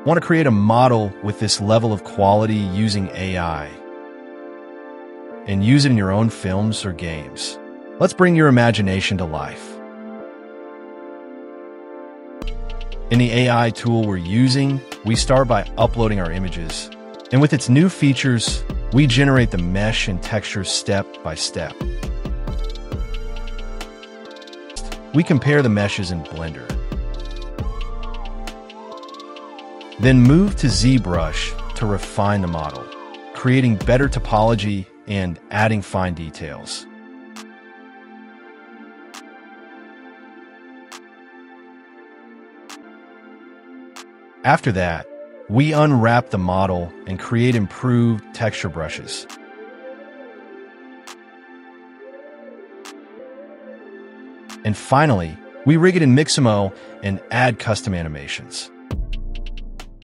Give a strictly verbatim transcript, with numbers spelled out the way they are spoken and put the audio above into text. I want to create a model with this level of quality using A I and use it in your own films or games. Let's bring your imagination to life. In the A I tool we're using, we start by uploading our images. And with its new features, we generate the mesh and texture step by step. We compare the meshes in Blender. Then move to ZBrush to refine the model, creating better topology and adding fine details. After that, we unwrap the model and create improved texture brushes. And finally, we rig it in Mixamo and add custom animations.